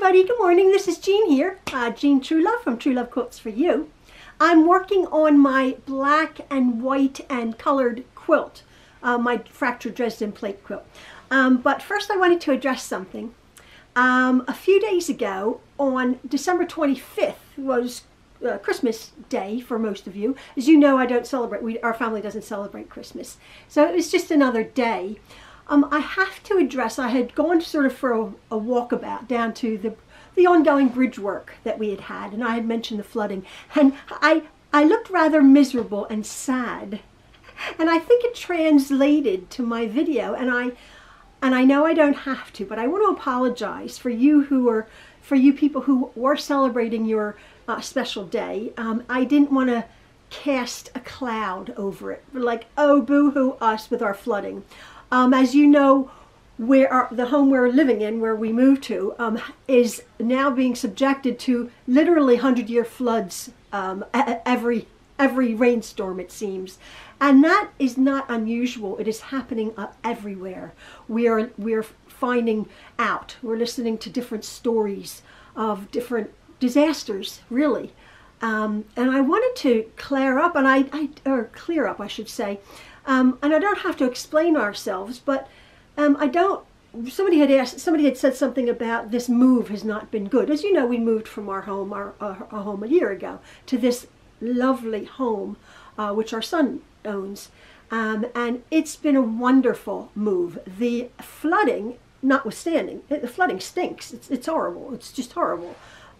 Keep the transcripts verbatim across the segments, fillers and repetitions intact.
everybody, good morning. This is Jean here, uh, Jean True Love from True Love Quilts for You. I'm working on my black and white and colored quilt, uh, my fractured Dresden plate quilt. Um, but first I wanted to address something. Um, a few days ago, on December twenty-fifth, was Uh, Christmas Day for most of you. As you know, I don't celebrate, we, our family doesn't celebrate Christmas. So it was just another day. Um, I have to address, I had gone sort of for a, a walkabout down to the, the ongoing bridge work that we had had, and I had mentioned the flooding. And I, I looked rather miserable and sad. And I think it translated to my video, and I, and I know I don't have to, but I want to apologize for you who are, for you people who were celebrating your Uh, special day. Um, I didn't want to cast a cloud over it, like, oh, boo-hoo us with our flooding. Um, as you know, where our, the home we're living in, where we moved to, um, is now being subjected to literally one hundred year floods um, every every rainstorm, it seems. And that is not unusual. It is happening uh, everywhere. We are, we're finding out. We're listening to different stories of different disasters, really, um, and I wanted to clear up, and I, I or clear up, I should say, um, and I don't have to explain ourselves, but um, I don't. Somebody had asked, somebody had said something about this move has not been good. As you know, we moved from our home, our, our, our home a year ago, to this lovely home, uh, which our son owns, um, and it's been a wonderful move. The flooding, notwithstanding, the flooding stinks. It's it's horrible. It's just horrible.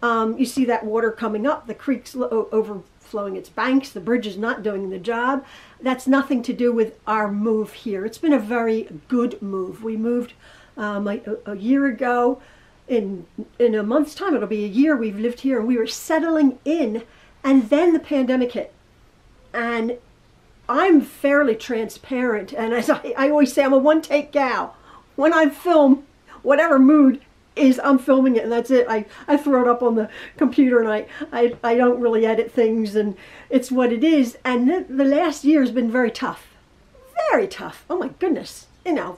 Um, you see that water coming up, the creek's overflowing its banks, the bridge is not doing the job. That's nothing to do with our move here. It's been a very good move. We moved um, a, a year ago. In, in a month's time, it'll be a year we've lived here, and we were settling in, and then the pandemic hit. And I'm fairly transparent, and as I, I always say, I'm a one-take gal. When I film, whatever mood is, I'm filming it and that's it. I, I throw it up on the computer and I, I, I don't really edit things, and it's what it is. And the, the last year has been very tough. Very tough. Oh my goodness. You know,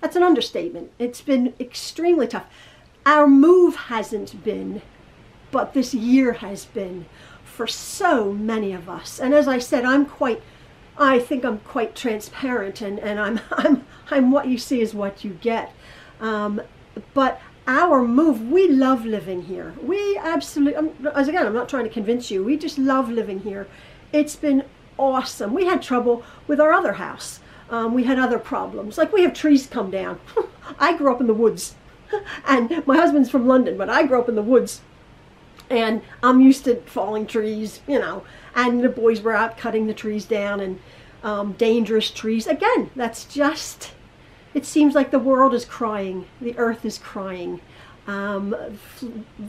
that's an understatement. It's been extremely tough. Our move hasn't been, but this year has been for so many of us. And as I said, I'm quite, I think I'm quite transparent, and, and I'm, I'm, I'm what you see is what you get. Um, but our move, we love living here. We absolutely, I'm, as again, I'm not trying to convince you. We just love living here. It's been awesome. We had trouble with our other house. Um, we had other problems. Like, we have trees come down. I grew up in the woods. And my husband's from London, but I grew up in the woods. And I'm used to falling trees, you know. And the boys were out cutting the trees down, and um, dangerous trees. Again, that's just... It seems like the world is crying, the earth is crying, um,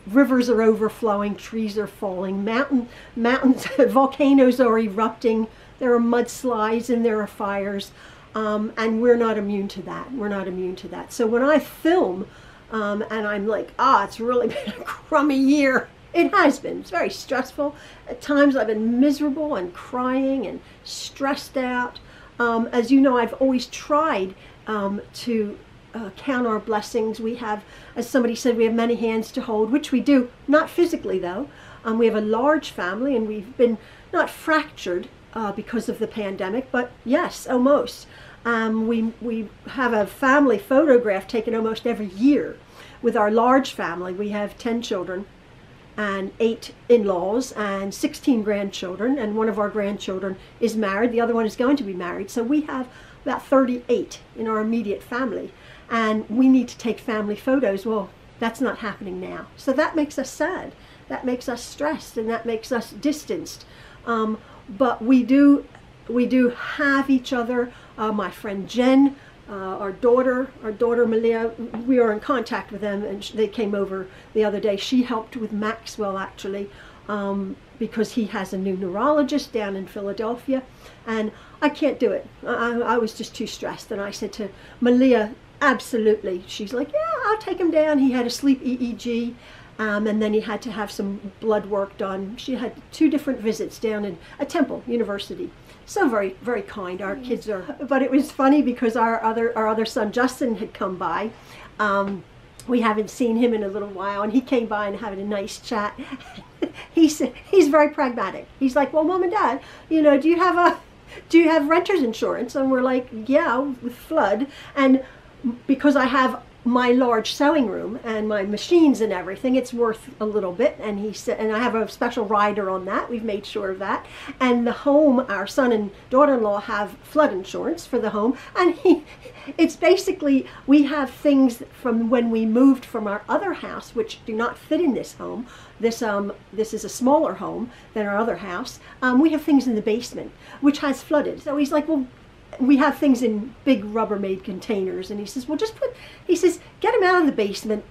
rivers are overflowing, trees are falling, mountain, mountains, volcanoes are erupting, there are mudslides and there are fires, um, and we're not immune to that, we're not immune to that. So when I film, um, and I'm like, ah, it's really been a crummy year, it has been, it's very stressful. At times I've been miserable and crying and stressed out. Um, as you know, I've always tried Um, to uh, count our blessings. We have, as somebody said, we have many hands to hold, which we do, not physically though. Um, we have a large family, and we've been not fractured uh, because of the pandemic, but yes, almost. Um, we, we have a family photograph taken almost every year with our large family. We have ten children and eight in-laws and sixteen grandchildren, and one of our grandchildren is married. The other one is going to be married. So we have about thirty-eight in our immediate family, and we need to take family photos. Well, that's not happening now. So that makes us sad. That makes us stressed, and that makes us distanced. Um, but we do, we do have each other. Uh, my friend Jen, uh, our daughter, our daughter Malia, we are in contact with them, and they came over the other day. She helped with Maxwell, actually, um, because he has a new neurologist down in Philadelphia, and I can't do it. I, I was just too stressed, and I said to Malia, absolutely. She's like, yeah, I'll take him down. He had a sleep E E G, um, and then he had to have some blood work done. She had two different visits down in a Temple University. So very, very kind. Our kids are. But it was funny because our other, our other son Justin had come by, um, We haven't seen him in a little while, and he came by and had a nice chat. he said, he's very pragmatic. He's like, well, Mom and Dad, you know, do you have a, do you have renter's insurance? And we're like, yeah, with flood. And because I have my large sewing room and my machines and everything, it's worth a little bit. And he said, and I have a special rider on that. We've made sure of that. And the home, our son and daughter-in-law have flood insurance for the home. And he, it's basically, we have things from when we moved from our other house, which do not fit in this home. This, um, this is a smaller home than our other house. Um, we have things in the basement, which has flooded. So he's like, well, we have things in big Rubbermaid containers, and he says, well, just put, he says, get them out of the basement.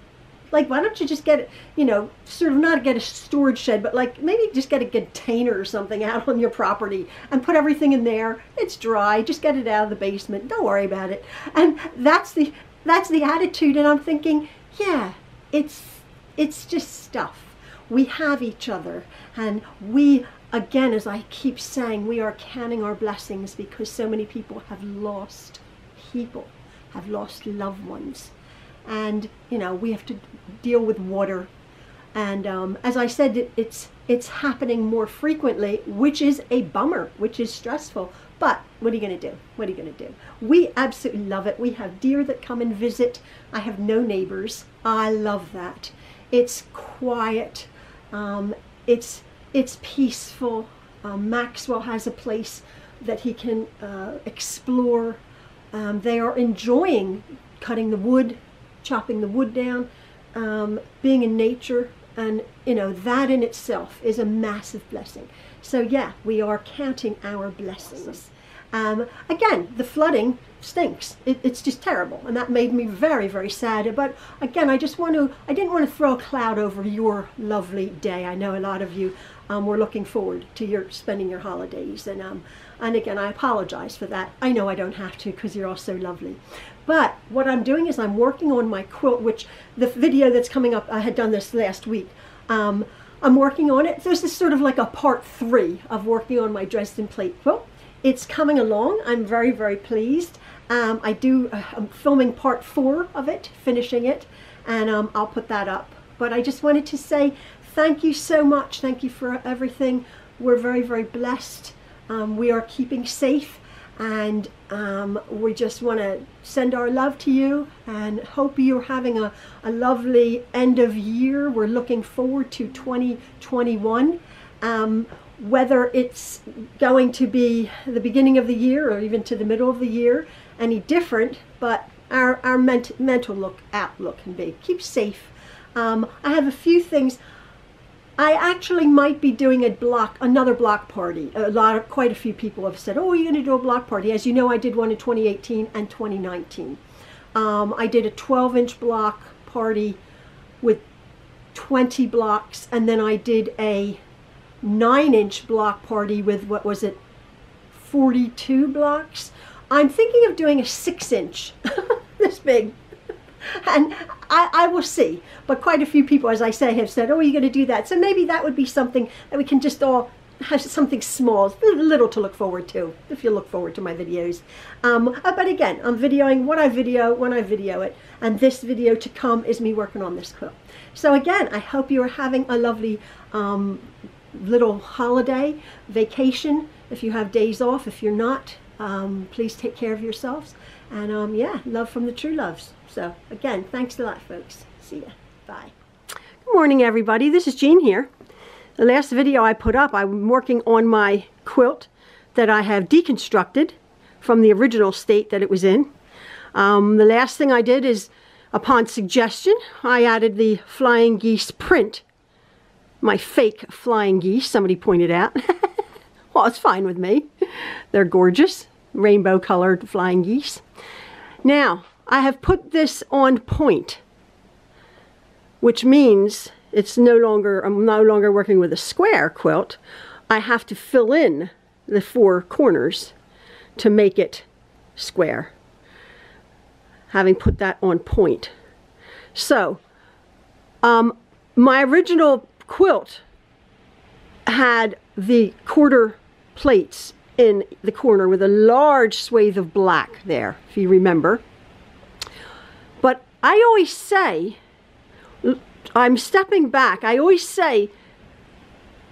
Like, why don't you just get, you know, sort of not get a storage shed, but like maybe just get a container or something out on your property and put everything in there. It's dry. Just get it out of the basement. Don't worry about it. And that's the, that's the attitude. And I'm thinking, yeah, it's, it's just stuff. We have each other, and we, again, as I keep saying, we are counting our blessings, because so many people have lost people, have lost loved ones. And, you know, we have to deal with water. And um, as I said, it's, it's happening more frequently, which is a bummer, which is stressful. But what are you going to do? What are you going to do? We absolutely love it. We have deer that come and visit. I have no neighbors. I love that. It's quiet. Um, it's... It's peaceful. Um, Maxwell has a place that he can uh, explore. Um, they are enjoying cutting the wood, chopping the wood down, um, being in nature, and you know, that in itself is a massive blessing. So yeah, we are counting our blessings. Um, again, the flooding stinks. It, it's just terrible, and that made me very, very sad. But again, I just want to—I didn't want to throw a cloud over your lovely day. I know a lot of you um, were looking forward to your spending your holidays, and um, and again, I apologize for that. I know I don't have to, because you're all so lovely. But what I'm doing is I'm working on my quilt, which the video that's coming up, I had done this last week. Um, I'm working on it. So this is sort of like a part three of working on my Dresden Plate quilt. It's coming along. I'm very, very pleased. Um, I do, uh, I'm filming part four of it, finishing it, and um, I'll put that up. But I just wanted to say thank you so much. Thank you for everything. We're very, very blessed. Um, we are keeping safe, and um, we just want to send our love to you and hope you're having a, a lovely end of year. We're looking forward to twenty twenty-one. Um, whether it's going to be the beginning of the year or even to the middle of the year any different, but our, our ment mental look outlook can be keep safe. um, I have a few things. I actually might be doing a block another block party. A lot of quite a few people have said, oh, you're gonna do a block party. As you know, I did one in twenty eighteen and twenty nineteen. um, I did a twelve inch block party with twenty blocks, and then I did a nine inch block party with, what was it, forty-two blocks. I'm thinking of doing a six inch, this big, and I, I will see. But quite a few people, as I say, have said, oh, you're going to do that. So maybe that would be something that we can just all have, something small, little to look forward to, if you look forward to my videos. Um, but again, I'm videoing what I video when I video it, and this video to come is me working on this quilt. So again, I hope you are having a lovely um, little holiday, vacation, if you have days off. If you're not, um, please take care of yourselves. And um, yeah, love from the True Loves. So again, thanks a lot, folks. See ya. Bye. Good morning, everybody. This is Jean here. The last video I put up, I'm working on my quilt that I have deconstructed from the original state that it was in. Um, the last thing I did is, upon suggestion, I added the flying geese print. My fake flying geese, somebody pointed out. Well, it's fine with me. They're gorgeous, rainbow colored flying geese. Now, I have put this on point, which means it's no longer, I'm no longer working with a square quilt. I have to fill in the four corners to make it square, having put that on point. So, um, my original quilt had the quarter plates in the corner with a large swathe of black there, if you remember. But I always say, I'm stepping back, I always say,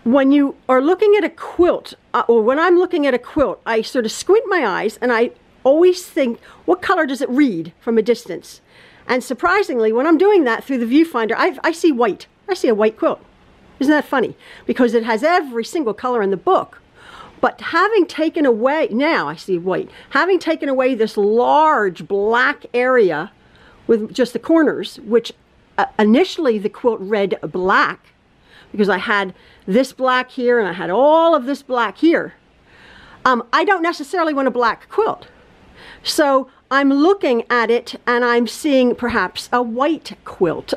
when you are looking at a quilt, uh, or when I'm looking at a quilt, I sort of squint my eyes and I always think, what color does it read from a distance? And surprisingly, when I'm doing that through the viewfinder, I, I see white. I see a white quilt. Isn't that funny? Because it has every single color in the book. But having taken away, now I see white, having taken away this large black area with just the corners, which uh, initially the quilt read black, because I had this black here and I had all of this black here. Um, I don't necessarily want a black quilt. So I'm looking at it and I'm seeing perhaps a white quilt.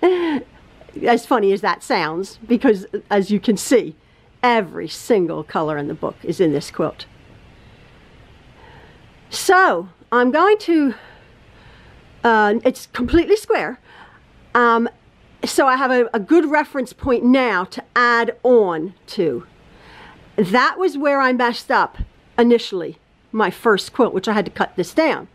As funny as that sounds, because as you can see, every single color in the book is in this quilt. So I'm going to, uh, it's completely square. Um, so I have a, a good reference point now to add on to. That was where I messed up initially, my first quilt, which I had to cut this down.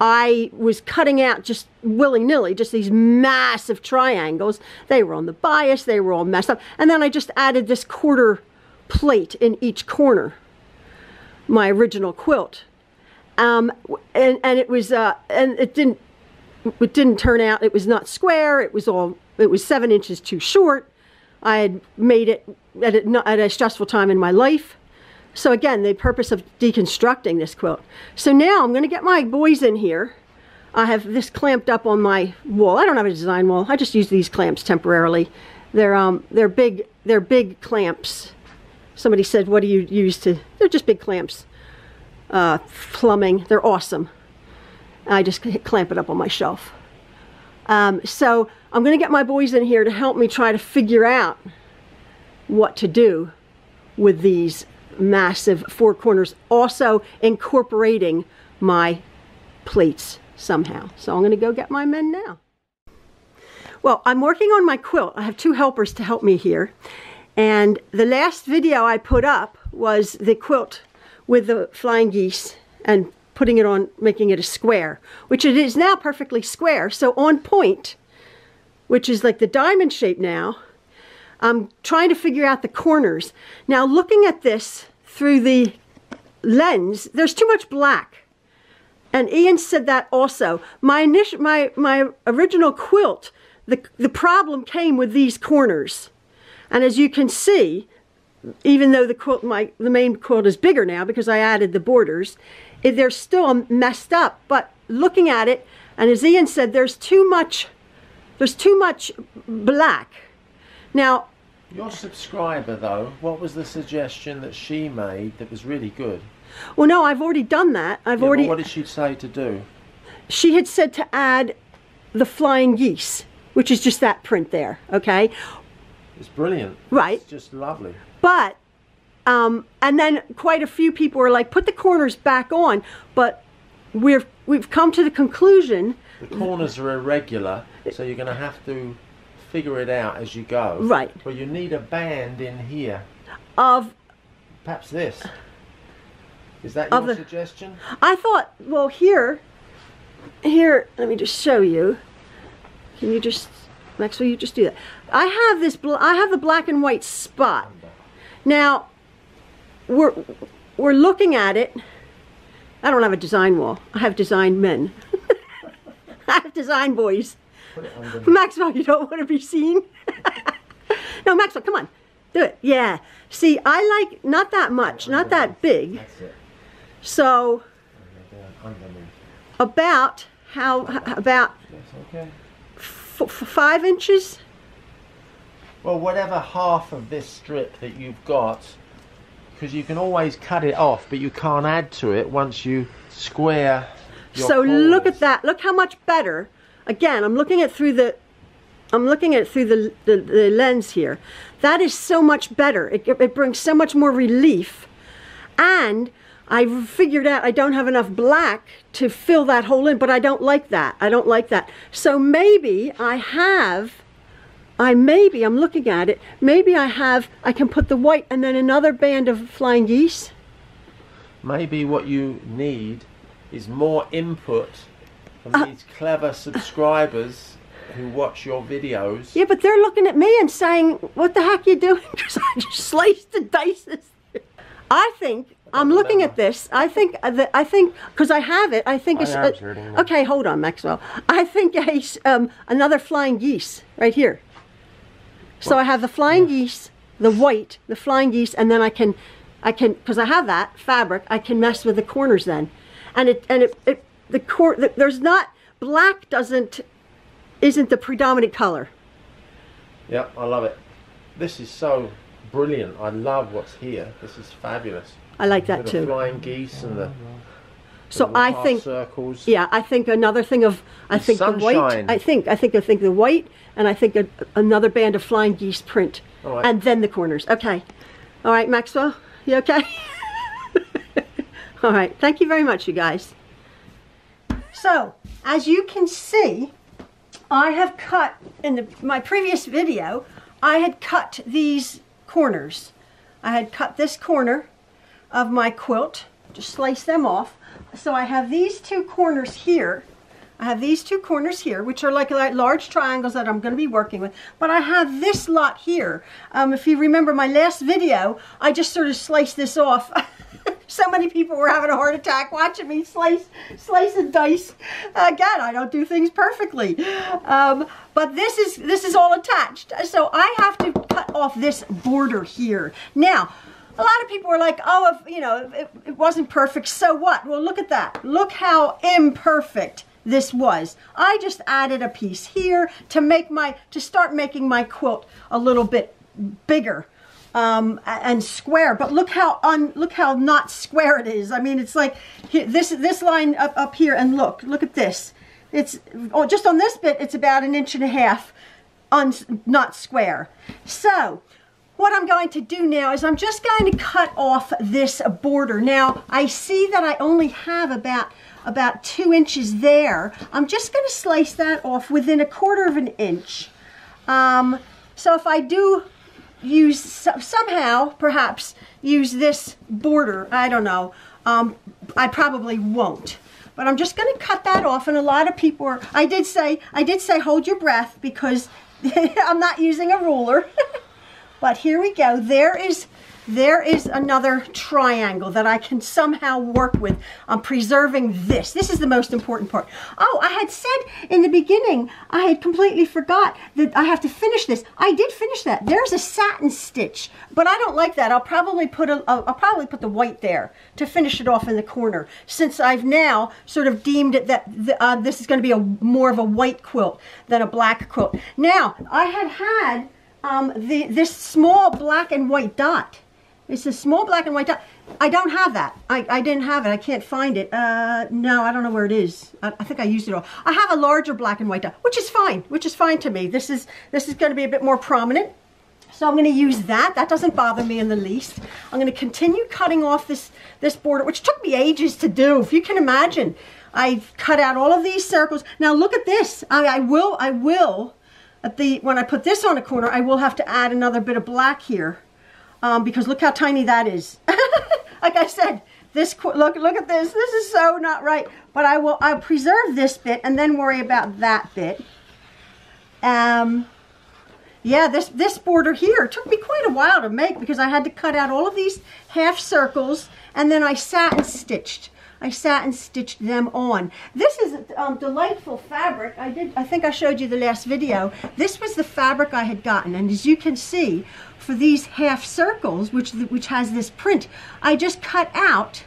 I was cutting out just willy-nilly, just these massive triangles. They were on the bias, they were all messed up. And then I just added this quarter plate in each corner, my original quilt. Um, and, and it was, uh, and it didn't, it didn't turn out, it was not square, it was all, it was seven inches too short. I had made it at a, at a stressful time in my life. So again, the purpose of deconstructing this quilt. So now I'm going to get my boys in here. I have this clamped up on my wall. I don't have a design wall. I just use these clamps temporarily. They're um they're big they're big clamps. Somebody said, "What do you use to?" They're just big clamps. Uh, plumbing. They're awesome. I just clamp it up on my shelf. Um, so I'm going to get my boys in here to help me try to figure out what to do with these massive four corners, also incorporating my plates somehow. So I'm gonna go get my men now. Well, I'm working on my quilt. I have two helpers to help me here, and the last video I put up was the quilt with the flying geese and putting it on, making it a square, which it is now perfectly square, so on point, which is like the diamond shape now. I'm trying to figure out the corners. Now, looking at this through the lens, there's too much black. And Ian said that also. My initial, my, my original quilt, the, the problem came with these corners. And as you can see, even though the quilt, my, the main quilt is bigger now because I added the borders, they're still messed up. But looking at it, and as Ian said, there's too much, there's too much black. Now, your subscriber, though, what was the suggestion that she made that was really good? Well, no, I've already done that. I've yeah, already. What did she say to do? She had said to add the flying geese, which is just that print there. Okay. It's brilliant. Right. It's just lovely. But, um, and then quite a few people were like, "Put the corners back on," but we've we've come to the conclusion. The corners are irregular, so you're going to have to figure it out as you go. Right. Well, you need a band in here. Of. Perhaps this. Is that your the, suggestion? I thought, well, here, here, let me just show you. Can you just, Maxwell, you just do that. I have this, I have the black and white spot. Now, we're, we're looking at it. I don't have a design wall. I have design men. I have design boys. Maxwell, you don't want to be seen. No, Maxwell, come on, do it. Yeah, see, I like not that much, not that big. That's it. So about how about okay. f five inches. Well, whatever half of this strip that you've got, because you can always cut it off, but you can't add to it once you square. Your so corners. Look at that. Look how much better. Again, I'm looking at through the, I'm looking at through the, the, the lens here. That is so much better. It, it brings so much more relief. And I figured out I don't have enough black to fill that hole in, but I don't like that. I don't like that. So maybe I have, I maybe, I'm looking at it, maybe I have, I can put the white and then another band of flying geese. Maybe what you need is more input from uh, these clever subscribers who watch your videos. Yeah, but they're looking at me and saying, what the heck are you doing? Because I just sliced and diced this. I think, I I'm looking remember. at this, I think, I think, because I have it, I think I it's, uh, okay, hold on, Maxwell. I think a, um, another flying geese right here. So what? I have the flying yeah. geese, the white, the flying geese, and then I can, I can, because I have that fabric, I can mess with the corners then. And it, and it, it the cor, the, there's not, black doesn't, isn't the predominant color. Yeah, I love it. This is so brilliant. I love what's here. This is fabulous. I like that too. The flying geese and the, the so I think circles. Yeah, I think another thing of I the think sunshine. the white. I think I think I think the white, and I think a, another band of flying geese print, right. And then the corners. Okay, all right, Maxwell, you okay? All right, thank you very much, you guys. So as you can see, I have cut in the, my previous video. I had cut these corners. I had cut this corner of my quilt, just slice them off. So I have these two corners here. I have these two corners here, which are like, like large triangles that I'm going to be working with. But I have this lot here. Um, if you remember my last video, I just sort of sliced this off. So many people were having a heart attack watching me slice, slice and dice. Again, I don't do things perfectly. Um, but this is, this is all attached. So I have to cut off this border here. Now, a lot of people are like, oh, if, you know, it, it wasn't perfect, so what? Well, look at that. Look how imperfect this was. I just added a piece here to make my, to start making my quilt a little bit bigger um, and square. But look how un, look how not square it is. I mean, it's like here, this this line up up here, and look, look at this. It's oh, just on this bit, it's about an inch and a half, un, not square. So what I'm going to do now is I'm just going to cut off this border. Now I see that I only have about about two inches there. I'm just going to slice that off within a quarter of an inch. Um, so if I do use somehow, perhaps use this border, I don't know. Um, I probably won't. But I'm just going to cut that off, and a lot of people are, I did say I did say hold your breath because I'm not using a ruler. But here we go. There is, there is another triangle that I can somehow work with. I'm preserving this. This is the most important part. Oh, I had said in the beginning, I had completely forgot that I have to finish this. I did finish that. There's a satin stitch, but I don't like that. I'll probably put a, I'll probably put the white there to finish it off in the corner, since I've now sort of deemed it that uh, this is going to be a more of a white quilt than a black quilt. Now, I had had Um, the, this small black and white dot. It's a small black and white dot. I don't have that. I, I didn't have it. I can't find it. Uh, no, I don't know where it is. I, I think I used it all. I have a larger black and white dot, which is fine, which is fine to me. This is, this is going to be a bit more prominent. So I'm going to use that. That doesn't bother me in the least. I'm going to continue cutting off this, this border, which took me ages to do. If you can imagine, I've cut out all of these circles. Now look at this. I, I will, I will. At the, when I put this on a corner, I will have to add another bit of black here, um, because look how tiny that is. Like I said, this look look at this. This is so not right. But I will I'll preserve this bit and then worry about that bit. Um, yeah, this this border here took me quite a while to make because I had to cut out all of these half circles and then I satin stitched. I satin stitched them on. This is um, delightful fabric. I did. I think I showed you the last video. This was the fabric I had gotten, and as you can see, for these half circles, which which has this print, I just cut out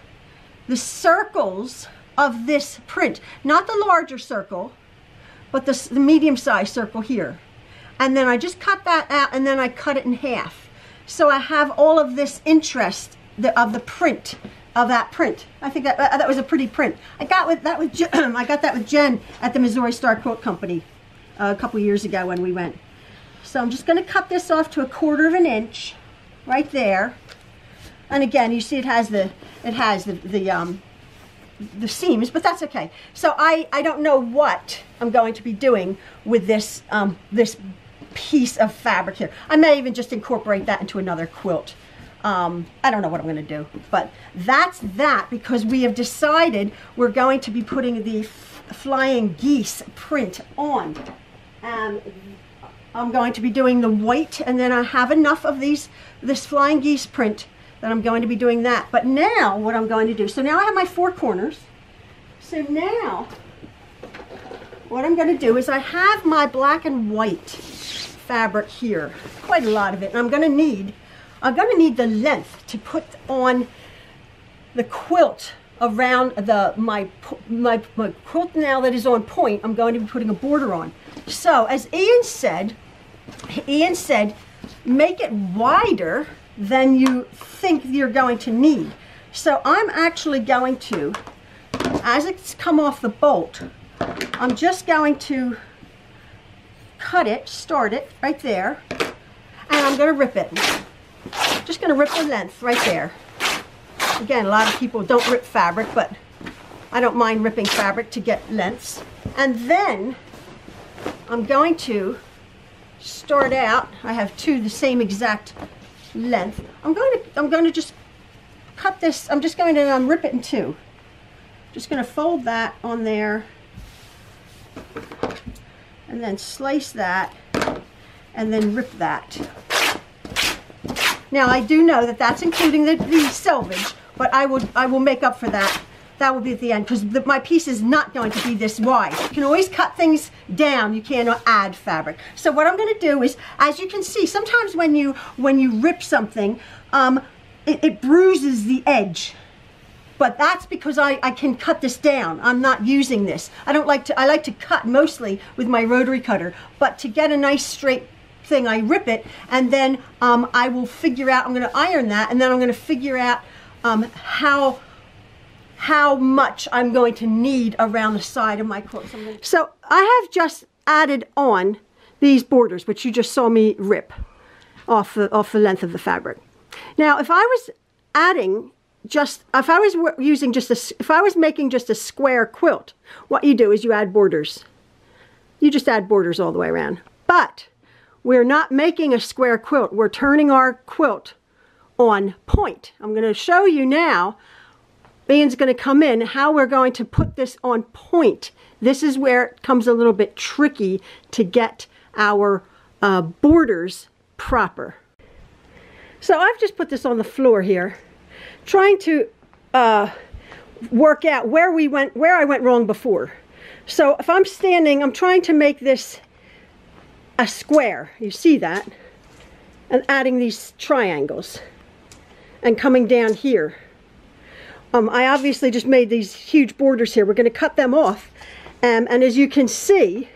the circles of this print, not the larger circle, but the, the medium-sized circle here, and then I just cut that out, and then I cut it in half. So I have all of this interest the, of the print. Of that print. I think that uh, that was a pretty print. I got with that with Jen, I got that with Jen at the Missouri Star Quilt Company uh, a couple years ago when we went. So I'm just going to cut this off to a quarter of an inch, right there. And again, you see it has the it has the the um, the seams, but that's okay. So I I don't know what I'm going to be doing with this um, this piece of fabric here. I may even just incorporate that into another quilt. Um, I don't know what I'm going to do, but that's that because we have decided we're going to be putting the flying geese print on. Um, I'm going to be doing the white, and then I have enough of these, this flying geese print, that I'm going to be doing that. But now what I'm going to do, so now I have my four corners. So now what I'm going to do is I have my black and white fabric here, quite a lot of it, and I'm going to need, I'm going to need the length to put on the quilt around the my, my my quilt now that is on point. I'm going to be putting a border on. So as Ian said, Ian said, make it wider than you think you're going to need. So I'm actually going to, as it's come off the bolt, I'm just going to cut it, start it right there, and I'm going to rip it. Just going to rip the length right there. Again, a lot of people don't rip fabric, but I don't mind ripping fabric to get lengths. And then I'm going to start out, I have two the same exact length. I'm going to, I'm going to just cut this, I'm just going to um, rip it in two. Just going to fold that on there, and then slice that, and then rip that. Now I do know that that's including the, the selvage, but I will, I will make up for that. That will be at the end, because my piece is not going to be this wide. You can always cut things down, you cannot add fabric. So what I'm going to do is, as you can see, sometimes when you, when you rip something, um, it, it bruises the edge. But that's because I, I can cut this down. I'm not using this. I don't like to, I like to cut mostly with my rotary cutter, but to get a nice straight thing, I rip it, and then um, I will figure out, I'm going to iron that, and then I'm going to figure out um, how how much I'm going to need around the side of my quilt. So I have just added on these borders, which you just saw me rip off the, off the length of the fabric. Now, if I was adding just, if I was using just a, if I was making just a square quilt, what you do is you add borders. You just add borders all the way around. But we're not making a square quilt. We're turning our quilt on point. I'm going to show you now, Ian's going to come in, how we're going to put this on point. This is where it comes a little bit tricky to get our uh, borders proper. So I've just put this on the floor here, trying to uh, work out where we went, where I went wrong before. So if I'm standing, I'm trying to make this a square, you see that, and adding these triangles and coming down here. Um, I obviously just made these huge borders here. We're going to cut them off, um, and as you can see,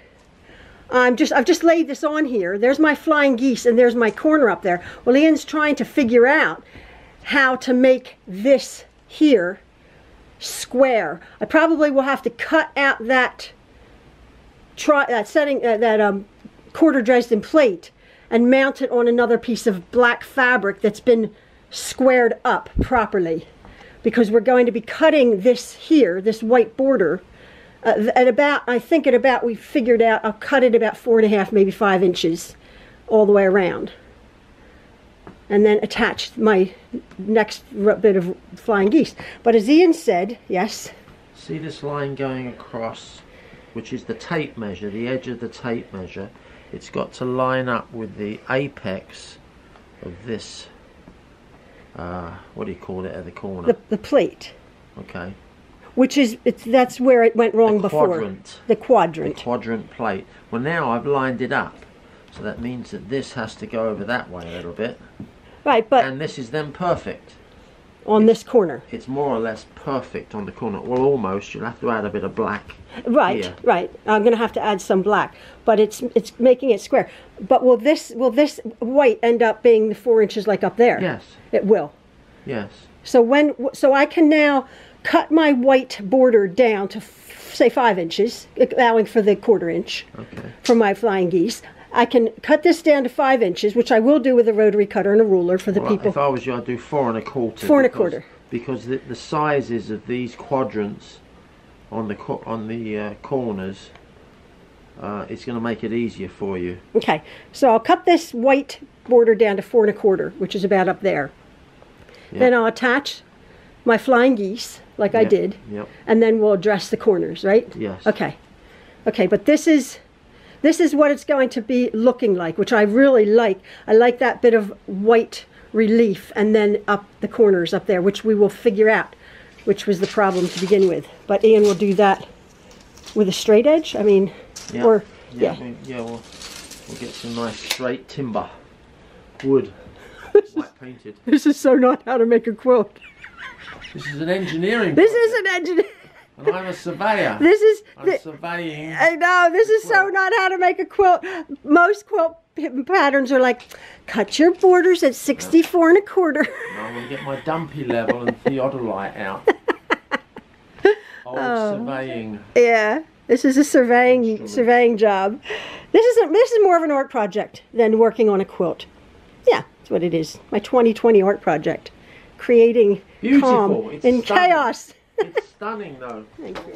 I'm just, I've just laid this on here. There's my flying geese, and there's my corner up there. Well, Ian's trying to figure out how to make this here square. I probably will have to cut out that tri that setting uh, that um. quarter Dresden plate and mount it on another piece of black fabric that's been squared up properly, because we're going to be cutting this here, this white border, uh, at about, I think at about, we figured out, I'll cut it about four and a half, maybe five inches all the way around, and then attach my next bit of flying geese. But as Ian said, yes? See this line going across, which is the tape measure, the edge of the tape measure. It's got to line up with the apex of this, uh, what do you call it at the corner? The, the plate. Okay. Which is, it's, that's where it went wrong before. The quadrant. The quadrant. The quadrant plate. Well, now I've lined it up, so that means that this has to go over that way a little bit. Right, but... And this is then perfect. On it's, this corner. It's more or less perfect on the corner. Well, almost. You'll have to add a bit of black. Right, here. Right. I'm going to have to add some black, but it's it's making it square. But will this will this white end up being the four inches like up there? Yes. It will. Yes. So when so I can now cut my white border down to f say five inches, allowing for the quarter inch okay. for my flying geese. I can cut this down to five inches, which I will do with a rotary cutter and a ruler for the well, people. If I was you, I'd do four and a quarter. Four and because, a quarter. Because the, the sizes of these quadrants on the on the uh, corners, uh, it's going to make it easier for you. Okay, so I'll cut this white border down to four and a quarter, which is about up there. Yeah. Then I'll attach my flying geese, like yep. I did, yep. and then we'll dress the corners, right? Yes. Okay. Okay, but this is, this is what it's going to be looking like, which I really like. I like that bit of white relief and then up the corners up there, which we will figure out, which was the problem to begin with. But Ian will do that with a straight edge, I mean, yeah. or, yeah. Yeah, yeah we'll, we'll get some nice straight timber, wood, white painted. This is so not how to make a quilt. This is an engineering This project. is an engineering And I'm a surveyor. This is I'm th surveying. I know, this is quilt. so not how to make a quilt. Most quilt patterns are like, cut your borders at sixty-four and a quarter. I'm going to get my dumpy level and theodolite out. Old oh. surveying. Yeah, this is a surveying instrument. surveying job. This is, a, this is more of an art project than working on a quilt. Yeah, that's what it is. My twenty twenty art project. Creating Beautiful. calm it's in stunning. chaos. It's stunning though. Thank you.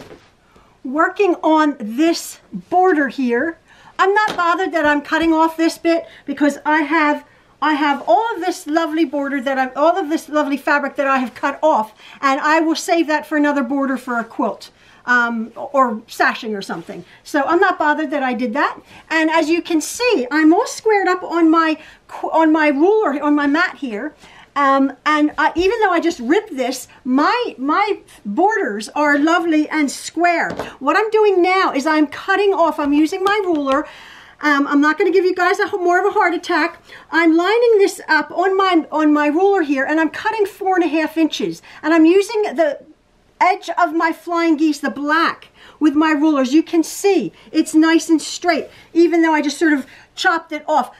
Working on this border here, I'm not bothered that I'm cutting off this bit because I have I have all of this lovely border that I'm all of this lovely fabric that I have cut off, and I will save that for another border for a quilt um, or sashing or something. So I'm not bothered that I did that. And as you can see, I'm all squared up on my on my ruler on my mat here. Um, and I, even though I just ripped this, my my borders are lovely and square. What I'm doing now is I'm cutting off, I'm using my ruler. Um, I'm not going to give you guys a, more of a heart attack. I'm lining this up on my, on my ruler here, and I'm cutting four and a half inches. And I'm using the edge of my flying geese, the black, with my rulers. You can see it's nice and straight, even though I just sort of chopped it off.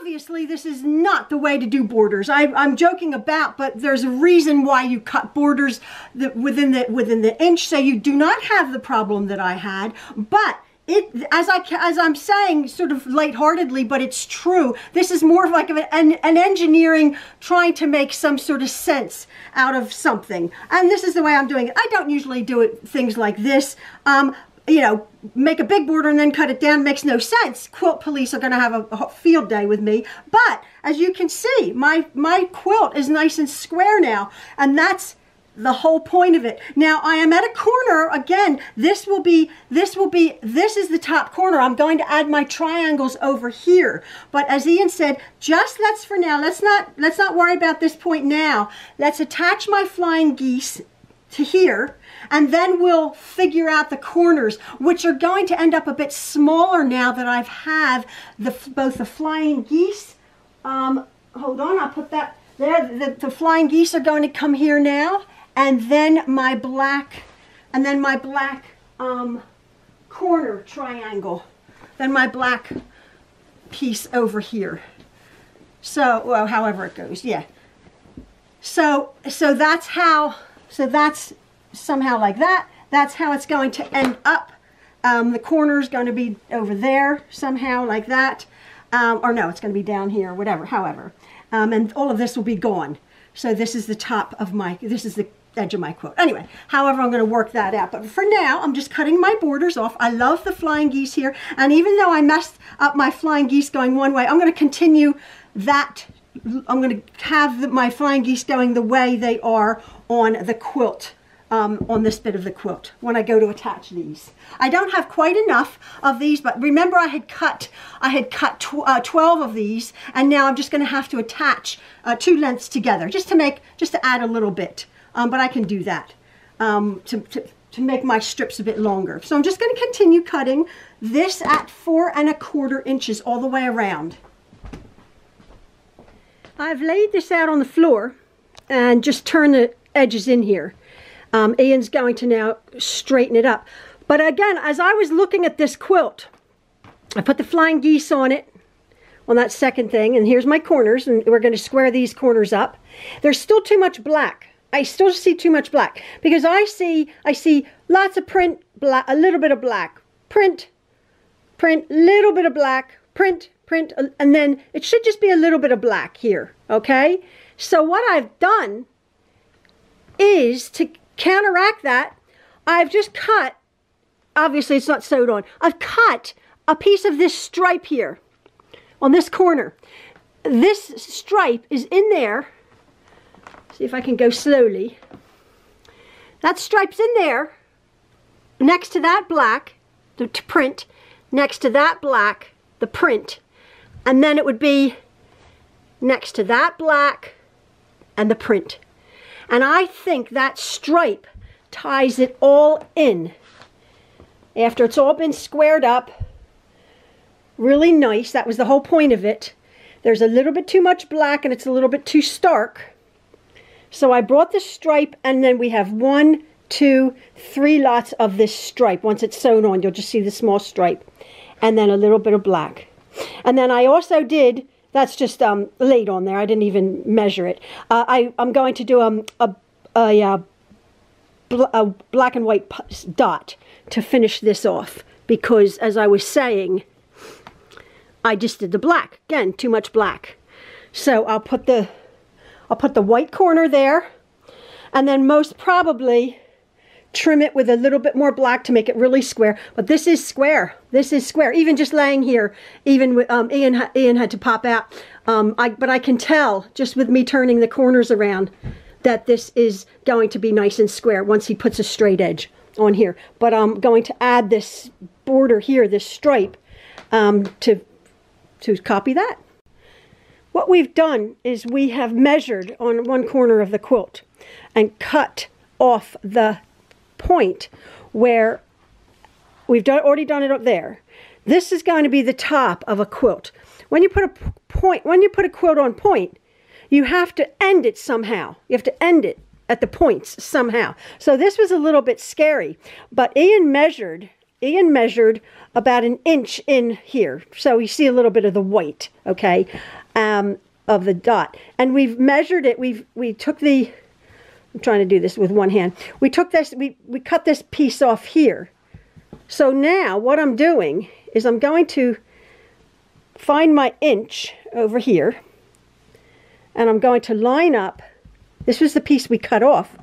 Obviously, this is not the way to do borders. I, I'm joking about, but there's a reason why you cut borders the, within the within the inch, so you do not have the problem that I had. But it, as I as I'm saying, sort of lightheartedly, but it's true. This is more of like an an engineering trying to make some sort of sense out of something, and this is the way I'm doing it. I don't usually do it things like this. Um, you know, make a big border and then cut it down makes no sense. Quilt police are going to have a, a field day with me. But as you can see, my, my quilt is nice and square now, and that's the whole point of it. Now I am at a corner again. This will be, this will be, this is the top corner. I'm going to add my triangles over here. But as Ian said, just let's for now, let's not, let's not worry about this point now. Let's attach my flying geese to here, and then we'll figure out the corners, which are going to end up a bit smaller now that I've have the both the flying geese. Um, hold on, I'll put that there. The, the flying geese are going to come here now, and then my black, and then my black um, corner triangle, then my black piece over here. So, well, however it goes, yeah. So, so that's how. So that's somehow like that. That's how it's going to end up. Um, the corner's going to be over there somehow like that. Um, or no, it's going to be down here, whatever, however. Um, and all of this will be gone. So this is the top of my, this is the edge of my quilt. Anyway, however, I'm going to work that out. But for now, I'm just cutting my borders off. I love the flying geese here. And even though I messed up my flying geese going one way, I'm going to continue that. I'm going to have the, my flying geese going the way they are on the quilt, um, on this bit of the quilt when I go to attach these. I don't have quite enough of these, but remember I had cut, I had cut tw uh, twelve of these, and now I'm just going to have to attach uh, two lengths together just to make, just to add a little bit. Um, but I can do that um, to, to, to make my strips a bit longer. So I'm just going to continue cutting this at four and a quarter inches all the way around. I've laid this out on the floor and just turned the edges in here. Um, Ian's going to now straighten it up. But again, as I was looking at this quilt, I put the flying geese on it, on that second thing, and here's my corners, and we're going to square these corners up. There's still too much black. I still see too much black because I see, I see lots of print, black, a little bit of black, print, print, little bit of black, print, print, and then it should just be a little bit of black here, okay? So what I've done is to counteract that, I've just cut, obviously it's not sewed on, I've cut a piece of this stripe here on this corner. This stripe is in there, see if I can go slowly, That stripe's in there. Next to that black, the print. Next to that black, the print. And then it would be next to that black and the print. And I think that stripe ties it all in. After it's all been squared up, really nice, that was the whole point of it. There's a little bit too much black and it's a little bit too stark. So I brought the stripe, and then we have one, two, three lots of this stripe. Once it's sewn on, you'll just see the small stripe. And then a little bit of black. And then I also did, that's just um, laid on there, I didn't even measure it. Uh, I, I'm going to do um, a, a, a, bl a black and white dot to finish this off. Because, as I was saying, I just did the black. Again, too much black. So I'll put the, I'll put the white corner there. And then most probably trim it with a little bit more black to make it really square. But this is square. This is square. Even just laying here, even with, um, Ian, Ian had to pop out. Um, I, but I can tell, just with me turning the corners around, that this is going to be nice and square once he puts a straight edge on here. But I'm going to add this border here, this stripe, um, to, to copy that. What we've done is we have measured on one corner of the quilt and cut off the point where we've done, already done it up there. This is going to be the top of a quilt. When you put a point, when you put a quilt on point, you have to end it somehow. You have to end it at the points somehow. So this was a little bit scary, but Ian measured. Ian measured about an inch in here. So you see a little bit of the white, okay, um, of the dot. And we've measured it. We've, we took the, I'm trying to do this with one hand. We took this, we, we cut this piece off here. So now what I'm doing is I'm going to find my inch over here. And I'm going to line up. This was the piece we cut off.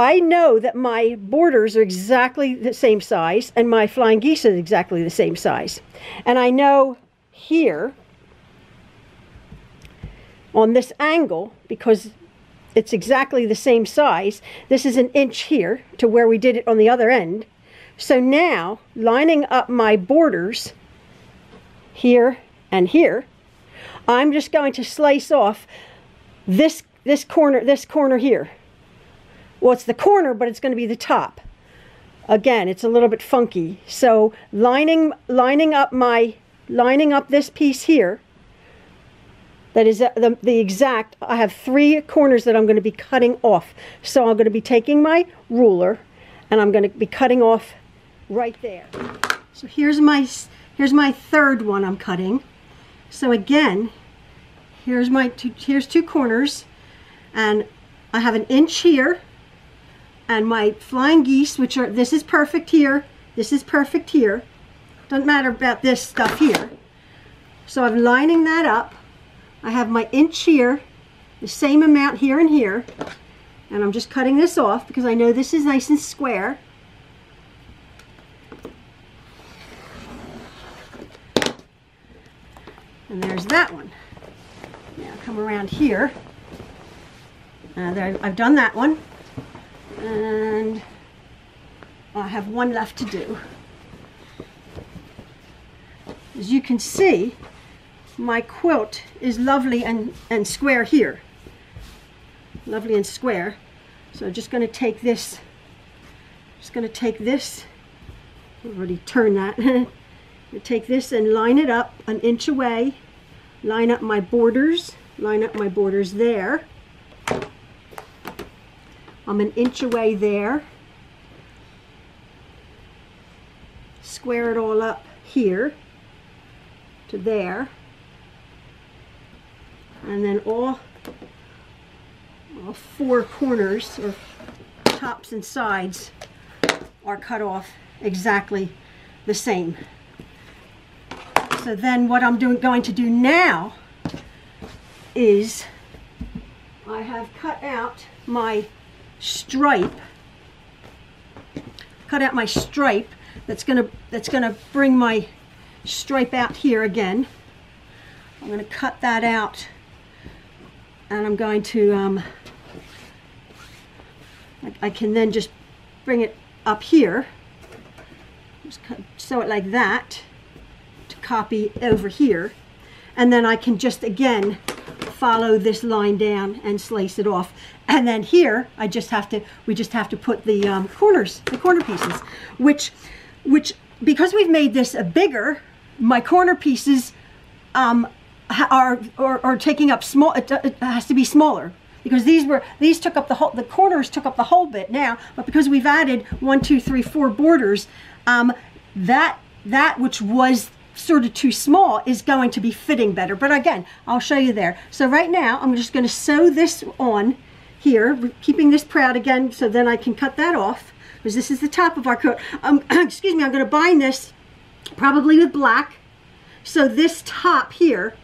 I know that my borders are exactly the same size and my flying geese are exactly the same size. And I know here on this angle, because it's exactly the same size, this is an inch here to where we did it on the other end. So now, lining up my borders here and here, I'm just going to slice off this this corner, this corner here. Well, it's the corner, but it's going to be the top. Again, it's a little bit funky. So lining, lining up my, lining up this piece here. That is the, the exact. I have three corners that I'm going to be cutting off. So I'm going to be taking my ruler, and I'm going to be cutting off right there. So here's my, here's my third one I'm cutting. So again, here's my two, here's two corners, and I have an inch here. And my flying geese, which are, this is perfect here, this is perfect here. Doesn't matter about this stuff here. So I'm lining that up. I have my inch here, the same amount here and here. And I'm just cutting this off because I know this is nice and square. And there's that one. Now come around here. Uh, there, I've done that one. And I have one left to do. As you can see, my quilt is lovely and, and square here. Lovely and square. So I'm just going to take this, just going to take this, I've already turned that, I'm going to take this and line it up an inch away, line up my borders, line up my borders there. I'm an inch away there. Square it all up here to there. And then all, all four corners or tops and sides are cut off exactly the same. So then what I'm doing, going to do now is I have cut out my stripe, cut out my stripe that's gonna that's gonna bring my stripe out here again. I'm gonna cut that out, and I'm going to um, I, I can then just bring it up here, just kind of sew it like that to copy over here, and then I can just again follow this line down and slice it off. And then here I just have to, we just have to put the um, corners, the corner pieces, which, which because we've made this a bigger, my corner pieces um, are, are, are taking up small, it, it has to be smaller. Because these were, these took up the whole, the corners took up the whole bit now, but because we've added one, two, three, four borders, um, that, that which was sort of too small is going to be fitting better. But again, I'll show you there. So right now, I'm just gonna sew this on here, keeping this proud again, so then I can cut that off, because this is the top of our coat. Um, excuse me, I'm gonna bind this probably with black. So this top here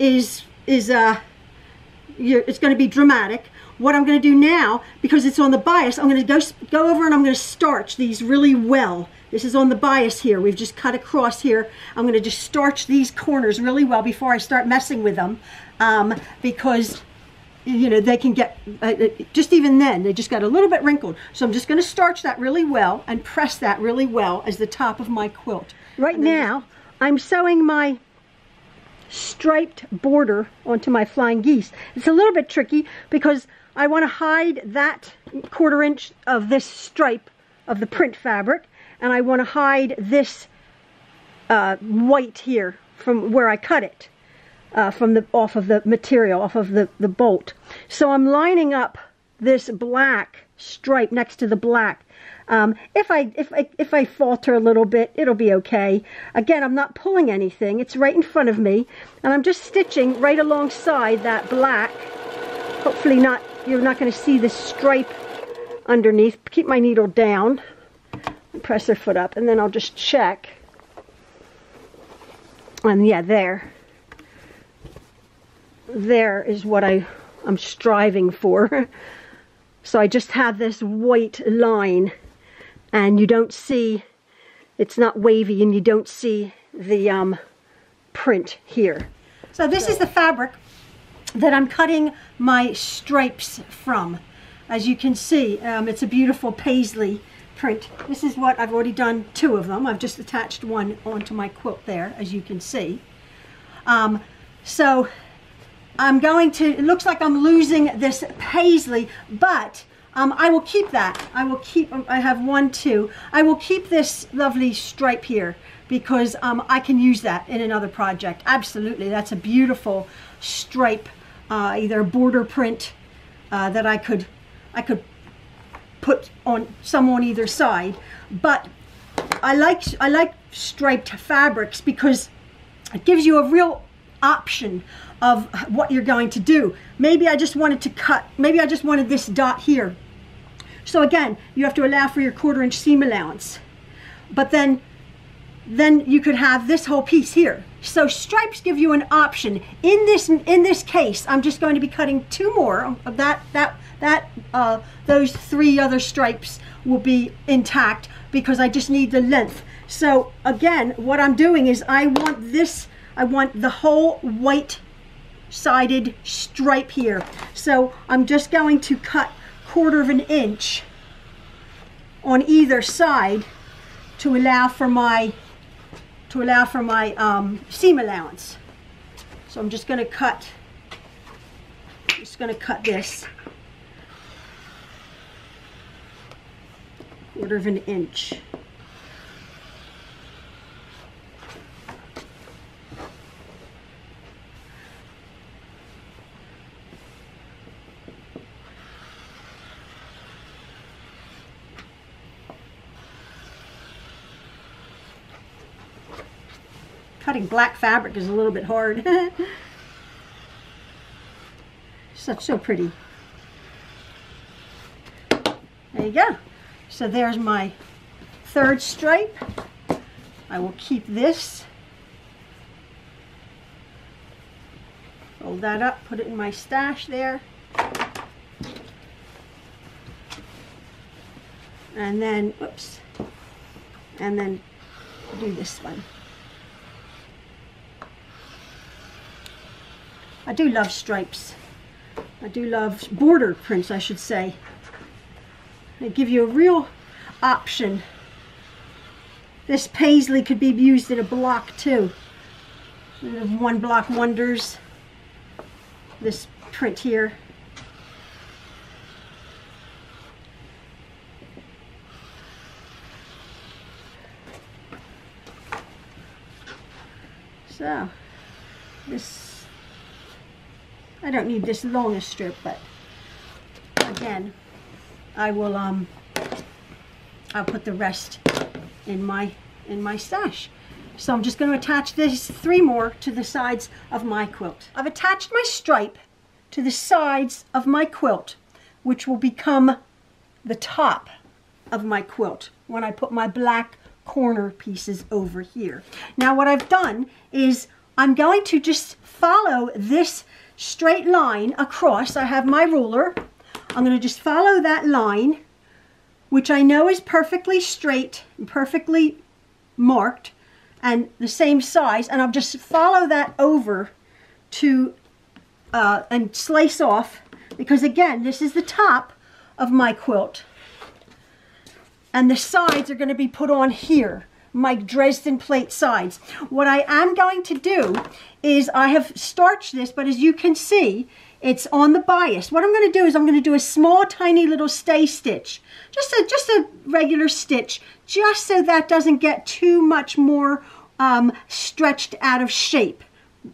is, is, uh, You're, it's going to be dramatic. What I'm going to do now, because it's on the bias, I'm going to go, go over and I'm going to starch these really well. This is on the bias here. We've just cut across here. I'm going to just starch these corners really well before I start messing with them, um, because, you know, they can get, uh, just even then, they just got a little bit wrinkled. So I'm just going to starch that really well and press that really well as the top of my quilt. Right now, I'm sewing my striped border onto my flying geese. It's a little bit tricky because I want to hide that quarter inch of this stripe of the print fabric, and I want to hide this uh, white here from where I cut it, uh, from the off of the material, off of the, the bolt. So I'm lining up this black stripe next to the black. Um, if I if I if I falter a little bit, it'll be okay. Again, I'm not pulling anything; it's right in front of me, and I'm just stitching right alongside that black. Hopefully, not you're not going to see the stripe underneath. Keep my needle down, press her foot up, and then I'll just check. And yeah, there, there is what I I'm striving for. So I just have this white line, and you don't see, it's not wavy, and you don't see the um, print here. So this is the fabric that I'm cutting my stripes from. As you can see, um, it's a beautiful paisley print. This is what I've already done, two of them. I've just attached one onto my quilt there, as you can see. Um, so I'm going to, it looks like I'm losing this paisley, but um, I will keep that. I will keep, I have one, two. I will keep this lovely stripe here because um, I can use that in another project. Absolutely, that's a beautiful stripe, uh, either border print uh, that I could, I could put on some on either side. But I like, I like striped fabrics because it gives you a real option of what you're going to do. Maybe I just wanted to cut, maybe I just wanted this dot here. So again, you have to allow for your quarter inch seam allowance. But then, then you could have this whole piece here. So stripes give you an option. In this, in this case, I'm just going to be cutting two more of that, that, that, uh, those three other stripes will be intact because I just need the length. So again, what I'm doing is I want this, I want the whole white sided stripe here. So I'm just going to cut quarter of an inch on either side to allow for my to allow for my um, seam allowance. So I'm just going to cut just going to cut this quarter of an inch. Cutting black fabric is a little bit hard. Such so pretty. There you go. So there's my third stripe. I will keep this. Fold that up, put it in my stash there. And then, whoops. And then do this one. I do love stripes. I do love border prints, I should say. They give you a real option. This paisley could be used in a block too. One block wonders. This print here. So this, I don't need this long a strip, but again, I will um I'll put the rest in my in my stash. So I'm just going to attach these three more to the sides of my quilt. I've attached my stripe to the sides of my quilt, which will become the top of my quilt when I put my black corner pieces over here. Now what I've done is I'm going to just follow this straight line across. I have my ruler. I'm going to just follow that line, which I know is perfectly straight and perfectly marked and the same size, and I'll just follow that over to uh, and slice off, because again, this is the top of my quilt and the sides are going to be put on here, my Dresden plate sides. What I am going to do is I have starched this, but as you can see, it's on the bias. What I'm going to do is I'm going to do a small, tiny little stay stitch, just a, just a regular stitch, just so that doesn't get too much more um, stretched out of shape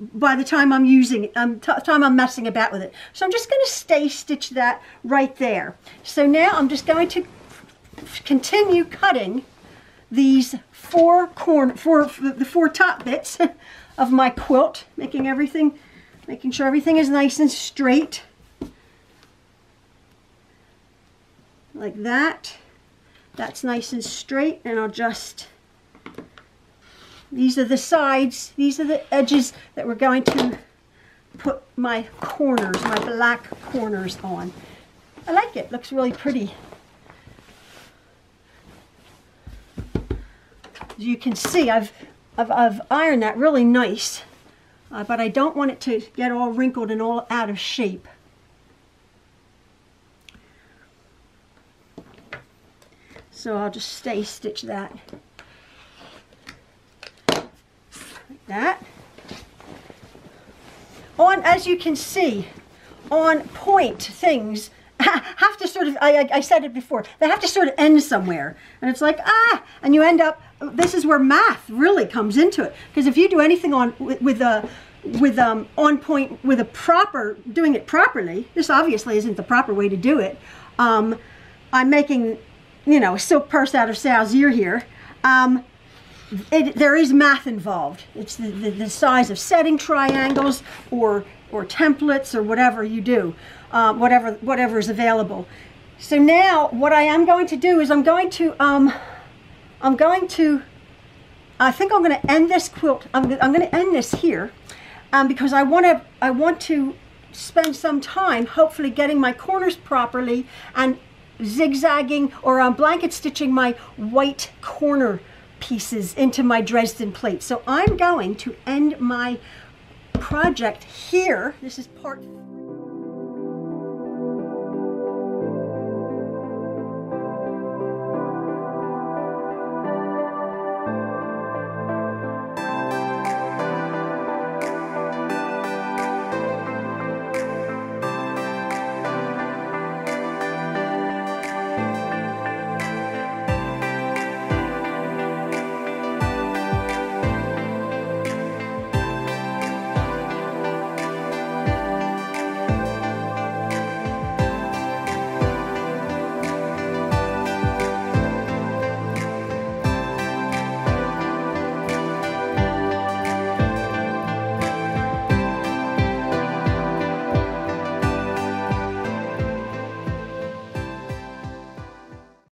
by the time I'm using, um, t time I'm messing about with it. So I'm just going to stay stitch that right there. So now I'm just going to continue cutting these four corner, four the four top bits of my quilt, making everything. Making sure everything is nice and straight. Like that. That's nice and straight, and I'll just, these are the sides, these are the edges that we're going to put my corners, my black corners on. I like it, looks really pretty. As you can see, I've, I've, I've ironed that really nice. Uh, but I don't want it to get all wrinkled and all out of shape. So I'll just stay stitch that. Like that. On, as you can see, on point things have to sort of, I, I, I said it before, they have to sort of end somewhere. And it's like, ah, and you end up, this is where math really comes into it. Because if you do anything on with, with a with um on point with a proper doing it properly, this obviously isn't the proper way to do it. Um, I'm making, you know, a silk purse out of sow's ear here. Um, it, there is math involved. It's the, the, the size of setting triangles or or templates or whatever you do, uh, whatever whatever is available. So now what I am going to do is I'm going to um. I'm going to, I think I'm going to end this quilt, I'm, I'm going to end this here, um, because I want to, I want to spend some time hopefully getting my corners properly and zigzagging or um, blanket stitching my white corner pieces into my Dresden plate. So I'm going to end my project here. This is part